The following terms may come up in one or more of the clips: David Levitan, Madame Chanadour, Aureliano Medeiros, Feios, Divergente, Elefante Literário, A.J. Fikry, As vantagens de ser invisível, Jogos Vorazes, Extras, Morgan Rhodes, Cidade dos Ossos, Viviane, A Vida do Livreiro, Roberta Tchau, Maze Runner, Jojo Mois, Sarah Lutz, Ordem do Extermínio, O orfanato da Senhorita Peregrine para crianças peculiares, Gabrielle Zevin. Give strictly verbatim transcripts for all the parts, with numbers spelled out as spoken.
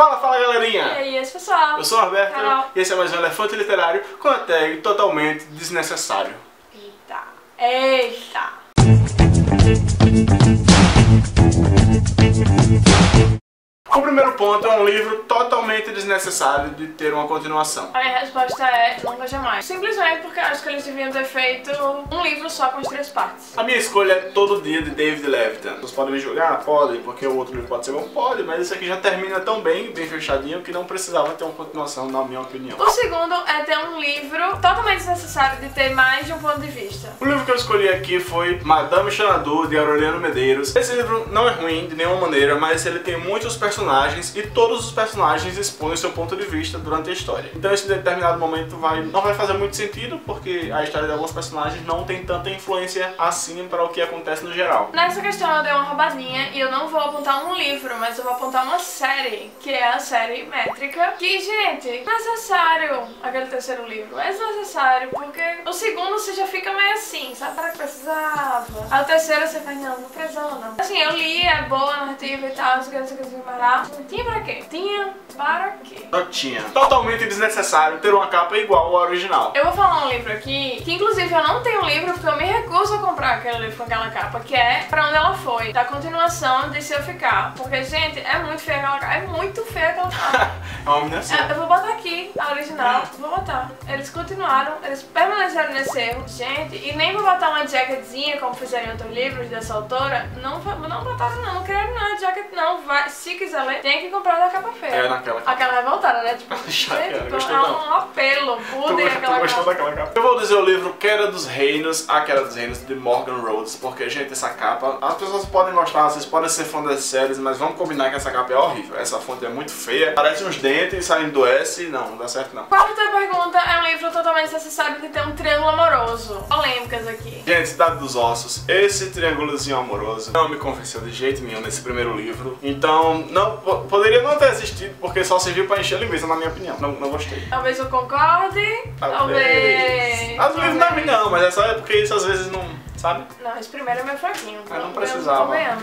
Fala, fala galerinha! E aí, esse pessoal? Eu sou o Roberta Tchau. E esse é mais um Elefante Literário com a tag totalmente desnecessário. Eita! Eita! O primeiro ponto é um livro totalmente desnecessário de ter uma continuação. A minha resposta é Longa Jamais. Simplesmente porque eu acho que eles deviam ter feito um livro só com as três partes. A minha escolha é Todo Dia, de David Levitan. Vocês podem me julgar? Podem, porque o outro livro pode ser bom? Pode, mas esse aqui já termina tão bem, bem fechadinho, que não precisava ter uma continuação, na minha opinião. O segundo é ter um livro totalmente desnecessário de ter mais de um ponto de vista. O livro que eu escolhi aqui foi Madame Chanadour, de Aureliano Medeiros. Esse livro não é ruim de nenhuma maneira, mas ele tem muitos personagens personagens e todos os personagens expõem seu ponto de vista durante a história. Então esse determinado momento vai, não vai fazer muito sentido, porque a história de alguns personagens não tem tanta influência assim para o que acontece no geral. Nessa questão eu dei uma roubadinha e eu não vou apontar um livro, mas eu vou apontar uma série, que é a série Métrica, que, gente, necessário aquele terceiro livro, mas necessário, porque o segundo você já fica meio assim, sabe, para que precisava. Aí o terceiro você faz, não, não precisava não. Assim, eu li, é boa a narrativa e tal, não sei o que, não tinha pra quê? Tinha para quê? Não tinha. Totalmente desnecessário ter uma capa igual ao original. Eu vou falar um livro aqui, que inclusive eu não tenho livro porque eu me recuso a comprar aquele livro com aquela capa, que é Pra Onde Ela Foi, da continuação de Se Eu Ficar. Porque, gente, é muito feia aquela capa. É muito feia aquela capa. É uma humilhação. Eu vou botar aqui a original. É. Vou botar. Eles continuaram, eles permaneceram nesse erro. Gente, e nem vou botar uma jacketzinha, como fizeram em outros livros dessa autora. Não, não botaram, não. Não quero nada de jacket, não. Vai, se quiser ler, tem que comprar da capa feia. É, naquela capa. Aquela revoltada, né? Tipo, é um apelo. Mudem aquela capa. daquela capa. Eu vou dizer o livro Queda dos Reinos, A Queda dos Reinos, de Morgan Rhodes, porque, gente, essa capa, as pessoas podem gostar, vocês podem ser fã das séries, mas vamos combinar que essa capa é horrível. Essa fonte é muito feia, parece uns dentes saindo do S, não, não dá certo não. Quarta pergunta é um livro totalmente necessário de ter um triângulo amoroso. Polêmicas aqui. Gente, Cidade dos Ossos, esse triângulozinho amoroso não me convenceu de jeito nenhum nesse primeiro livro, então... Não, poderia não ter assistido, porque só serviu pra encher a linguiça, na minha opinião. Não, não gostei. Talvez eu concorde, talvez... Às vezes não é mim não, mas é só porque isso às vezes não... Sabe? Não, esse primeiro é meio fraquinho. Eu não precisava. E o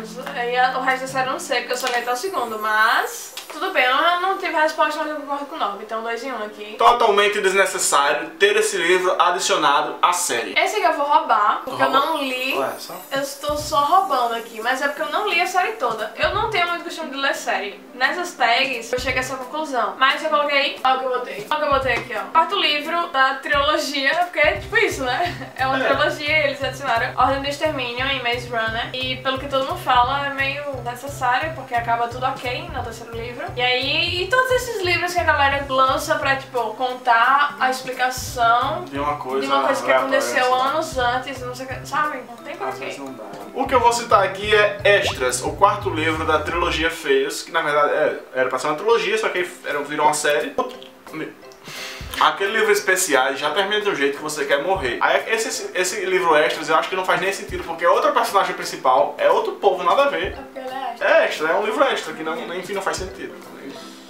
resto da série eu não sei, porque eu só li até o segundo, mas... Tudo bem, eu não tive resposta, mas eu concordo com o nove, então dois em um aqui. Totalmente desnecessário ter esse livro adicionado à série. Esse aqui eu vou roubar, porque eu não li. Ué, só? Eu estou só roubando aqui, mas é porque eu não li a série toda. Eu não tenho muito costume de ler série. Nessas tags eu cheguei a essa conclusão, mas eu coloquei, olha o que eu botei. Olha o que eu botei aqui, ó. Quarto livro da trilogia, porque é tipo isso, né? É uma é. trilogia, eles adicionaram Ordem do Extermínio em Maze Runner. E pelo que todo mundo fala, é meio necessário, porque acaba tudo ok no terceiro livro. E aí, e todos esses livros que a galera lança pra, tipo, contar a explicação de uma coisa, de uma coisa que aconteceu anos antes, não sei o que, sabe? Não tem porquê. O que eu vou citar aqui é Extras, o quarto livro da trilogia Feios, que na verdade é, era pra ser uma trilogia, só que era, virou uma série. Aquele livro especial já termina de um jeito que você quer morrer. Aí esse, esse livro Extras eu acho que não faz nem sentido, porque é outra personagem principal, é outro povo, nada a ver. É extra, é um livro extra, que não, enfim, não faz sentido.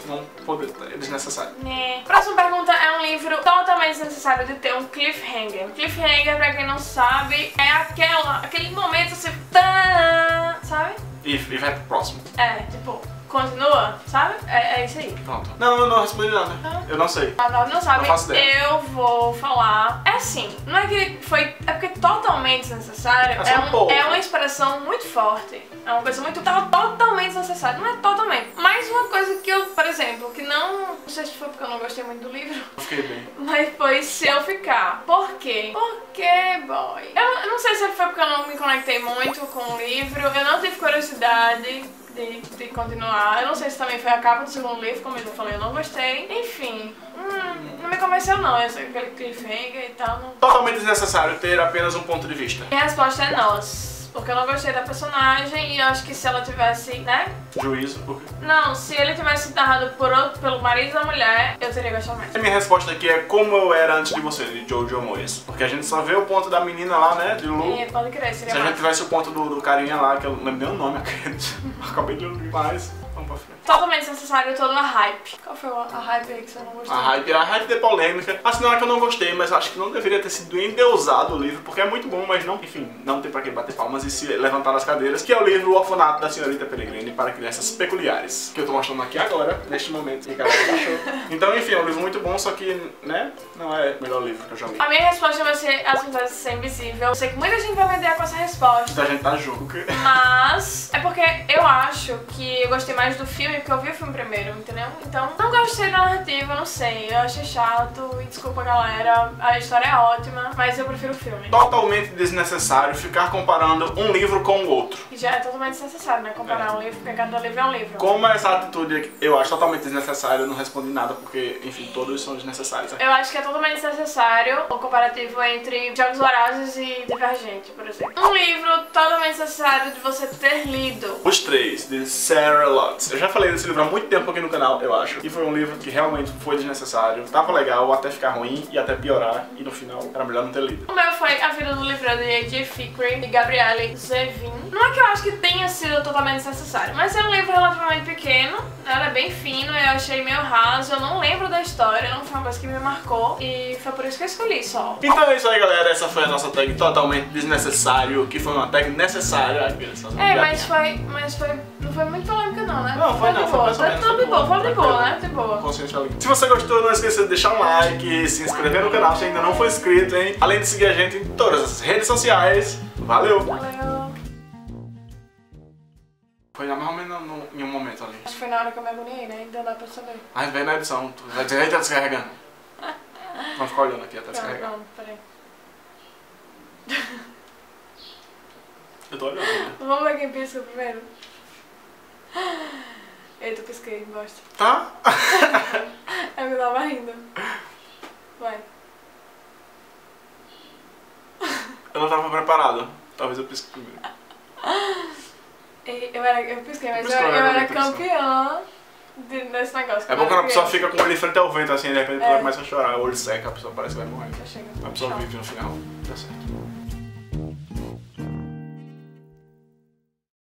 Não poder, é desnecessário. É. Próxima pergunta é um livro totalmente desnecessário de ter um cliffhanger. Cliffhanger, pra quem não sabe, é aquela, aquele momento que você... Sabe? E, e vai pro próximo. É, tipo... Continua, sabe? É, é isso aí. Pronto. Não, eu não respondi nada. Ah. Eu não sei. Ah, não, não sabe. Não faço ideia. Eu vou falar. É assim, não é que foi. É porque totalmente desnecessário. É, é, um, é uma expressão muito forte. É uma coisa muito. Tava totalmente desnecessário. Não é totalmente. Mas uma coisa que eu, por exemplo, que não. Não sei se foi porque eu não gostei muito do livro. Fiquei bem. Mas foi Se Eu Ficar. Por quê? Porque, boy. Eu, eu não sei se foi porque eu não me conectei muito com o livro. Eu não tive curiosidade. De, de continuar. Eu não sei se também foi a capa do segundo livro, como eu já falei, eu não gostei. Enfim, hum, não me convenceu não, esse, aquele cliffhanger e tal. Não... Totalmente desnecessário ter apenas um ponto de vista. E a resposta é nós. Porque eu não gostei da personagem e eu acho que se ela tivesse, né? Juízo, por quê? Não, se ele tivesse narrado por outro, pelo marido da mulher, eu teria gostado mais. A minha resposta aqui é Como Eu Era Antes de Você, de Jojo Mois. Porque a gente só vê o ponto da menina lá, né? De Lu. É, pode crer, seria se mais. A gente tivesse o ponto do, do carinha lá, que eu não lembro nem o nome, acredito. Acabei de ouvir mais. Vamos pra frente. totalmente desnecessário todo a hype. Qual foi a hype aí que você não gostou? A hype, a hype de polêmica. Assim, não é que eu não gostei, mas acho que não deveria ter sido endeusado o livro, porque é muito bom, mas não, enfim, não tem pra quem bater palmas e se levantar nas cadeiras, que é o livro O Orfanato da Senhorita Peregrine para Crianças Peculiares, que eu tô mostrando aqui agora, neste momento, e cada um achou. Então, enfim, é um livro muito bom, só que, né, não é o melhor livro que eu já li. A minha resposta vai ser As Vantagens de Ser Invisível. Eu sei que muita gente vai vender com essa resposta. Muita gente tá junto. Mas é porque eu acho que eu gostei mais do filme, porque eu vi o filme primeiro, entendeu? Então, não gostei da narrativa, não sei. Eu achei chato, e desculpa, galera, a história é ótima, mas eu prefiro o filme. Totalmente desnecessário ficar comparando um livro com o outro. E já é totalmente desnecessário, né? Comparar é. um livro, porque cada livro é um livro. Como essa atitude eu acho totalmente desnecessária, eu não respondi nada, porque, enfim, todos são desnecessários. Né? Eu acho que é totalmente desnecessário o comparativo entre Jogos Vorazes e Divergente, por exemplo. Um livro totalmente necessário de você ter lido. Os Três, de Sarah Lutz. Eu já falei desse livro há muito tempo aqui no canal, eu acho. E foi um livro que realmente foi desnecessário. Tava legal, até ficar ruim e até piorar. E no final, era melhor não ter lido. O meu foi A Vida do Livreiro, de A J. Fikry e Gabrielle Zevin. Não é que eu acho que tenha sido totalmente desnecessário, mas é um livro relativamente pequeno. Ela é bem fino, eu achei meio raso. Eu não lembro da história, não foi uma coisa que me marcou. E foi por isso que eu escolhi só. Então é isso aí, galera. Essa foi a nossa tag totalmente desnecessário, que foi uma tag necessária. Ai, beleza, fazendo é, mas foi, mas foi... Não foi muito polêmica não, né? Não, foi, foi não, de boa. Foi tudo de boa, foi de boa, né? De boa. Se você gostou, não esqueça de deixar um like e se inscrever no canal se ainda não for inscrito, hein? Além de seguir a gente em todas as redes sociais. Valeu! Valeu! Foi na mais ou menos no, no, em um momento ali. Acho que foi na hora que eu me agoniei, né? Ainda dá pra saber. Ah, vem na edição. Tu vai dizer, aí tá descarregando. Vamos ficar olhando aqui até descarregar. Não, não, peraí. Eu tô olhando, né? Vamos ver quem pisca primeiro. Eita, eu pisquei, bosta. Tá? Eu me tava rindo. Vai. Eu não tava preparado. Talvez eu pisque primeiro. Eu, era, eu pisquei, mas eu, eu, eu era campeã de, nesse negócio. É bom quando a pessoa fica com o olho em frente ao vento, assim, de repente ela é. começa a chorar, o olho seca, a pessoa parece que vai morrer. A pessoa vive no final. Tá certo.